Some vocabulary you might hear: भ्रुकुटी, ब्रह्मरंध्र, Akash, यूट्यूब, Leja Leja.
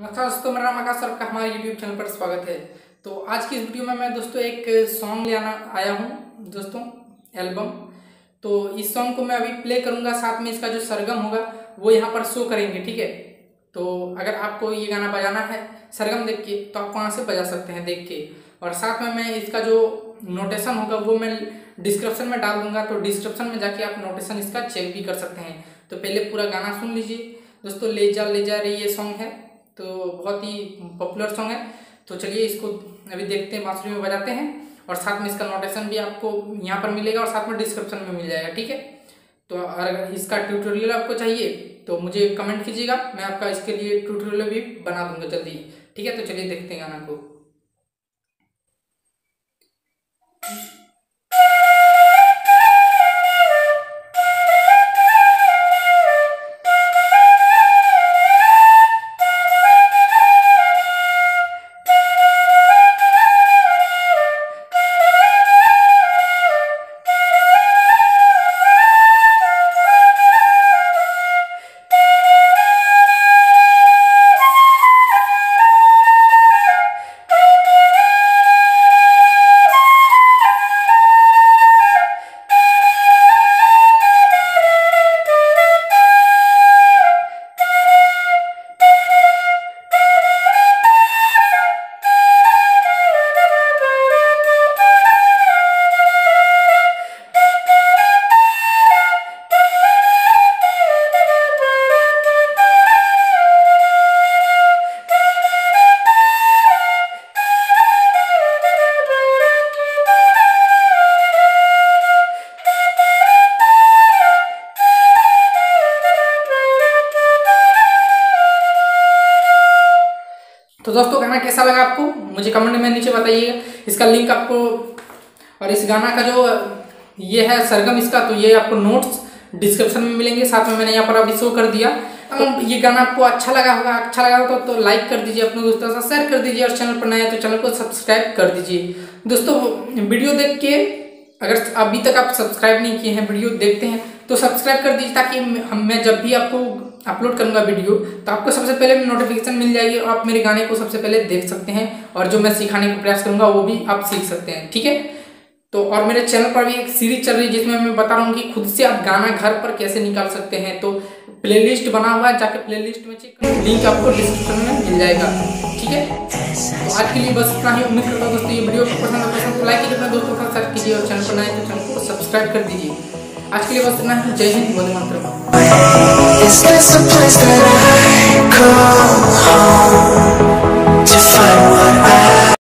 नमस्कार दोस्तों, मेरा नाम आकाश और आपका हमारे यूट्यूब चैनल पर स्वागत है। तो आज की इस वीडियो में मैं दोस्तों एक सॉन्ग ले आया हूँ दोस्तों, एल्बम। तो इस सॉन्ग को मैं अभी प्ले करूँगा, साथ में इसका जो सरगम होगा वो यहाँ पर शो करेंगे, ठीक है। तो अगर आपको ये गाना बजाना है सरगम देख के तो आप वहाँ से बजा सकते हैं देख के, और साथ में मैं इसका जो नोटेशन होगा वो मैं डिस्क्रिप्शन में डाल दूँगा, तो डिस्क्रिप्शन में जाके आप नोटेशन इसका चेक भी कर सकते हैं। तो पहले पूरा गाना सुन लीजिए दोस्तों, लेजा लेजा रे ये सॉन्ग है, तो बहुत ही पॉपुलर सॉन्ग है। तो चलिए इसको अभी देखते हैं, बांसुरी में बजाते हैं, और साथ में इसका नोटेशन भी आपको यहाँ पर मिलेगा और साथ में डिस्क्रिप्शन में मिल जाएगा, ठीक है। तो अगर इसका ट्यूटोरियल आपको चाहिए तो मुझे कमेंट कीजिएगा, मैं आपका इसके लिए ट्यूटोरियल भी बना दूंगा जल्दी, ठीक है। तो चलिए देखते हैं गाना को। तो दोस्तों गाना कैसा लगा आपको मुझे कमेंट में नीचे बताइएगा। इसका लिंक आपको और इस गाना का जो ये है सरगम इसका, तो ये आपको नोट्स डिस्क्रिप्शन में मिलेंगे, साथ में मैंने यहाँ पर अभी शो कर दिया। तो ये गाना आपको अच्छा लगा होगा, अच्छा लगा होगा तो लाइक कर दीजिए, अपने दोस्तों से शेयर कर दीजिए, और चैनल पर नया है तो चैनल को सब्सक्राइब कर दीजिए। दोस्तों वीडियो देख के अगर अभी तक आप सब्सक्राइब नहीं किए हैं, वीडियो देखते हैं तो सब्सक्राइब कर दीजिए, ताकि मैं जब भी आपको अपलोड करूंगा वीडियो तो आपको सबसे पहले नोटिफिकेशन मिल जाएगी, और आप मेरे गाने को सबसे पहले देख सकते हैं, और जो मैं सिखाने का प्रयास करूंगा वो भी आप सीख सकते हैं, ठीक है। तो और मेरे चैनल पर भी एक सीरीज चल रही है जिसमें मैं बता रहा हूँ कि खुद से आप गाना घर पर कैसे निकाल सकते हैं। तो प्लेलिस्ट बना हुआ है, जाके प्लेलिस्ट में चेक करें, लिंक आपको डिस्क्रिप्शन में मिल जाएगा, ठीक है। तो आज के लिए बस इतना ही। उम्मीद करता हूँ दोस्तों ये वीडियो को पसंद लाइक कीजिए, अपने दोस्तों का शेयर कीजिए, और चैनल पर नए तो चैनल को सब्सक्राइब कर दीजिए। आज के लिए बस इतना ही। जय हिंद, वंदे मातरम।